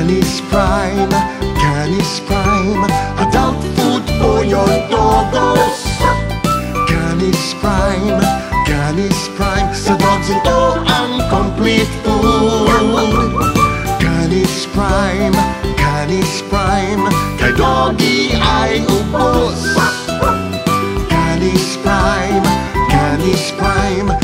Canis Prime, Canis Prime, adult food for your doggos. Canis Prime, Canis Prime, dogs eat all incomplete food. Canis Prime, Canis Prime, kay doggy ay ubos. Canis Prime, Canis Prime,